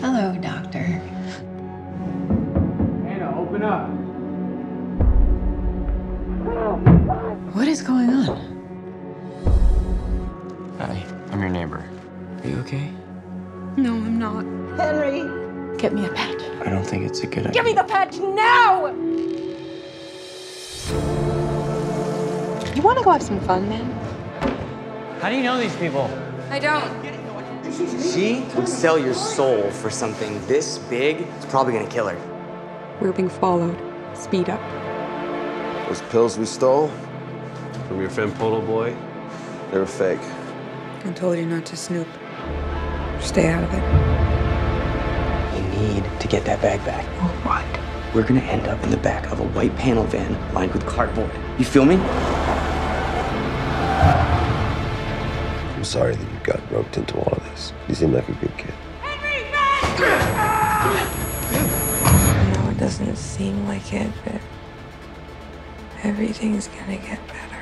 Hello, doctor. Anna, open up. What is going on? Hi, I'm your neighbor. Are you okay? No, I'm not. Henry! Get me a patch. I don't think it's a good idea. Give me the patch now! You want to go have some fun, man? How do you know these people? I don't. She would sell your soul for something this big. It's probably going to kill her. We're being followed. Speed up. Those pills we stole from your friend Polo Boy, they were fake. I told you not to snoop. Stay out of it. We need to get that bag back. Or what? We're gonna end up in the back of a white panel van lined with cardboard. You feel me? I'm sorry that you got roped into all of this. You seem like a good kid. Henry, I know it doesn't seem like it, but everything's gonna get better.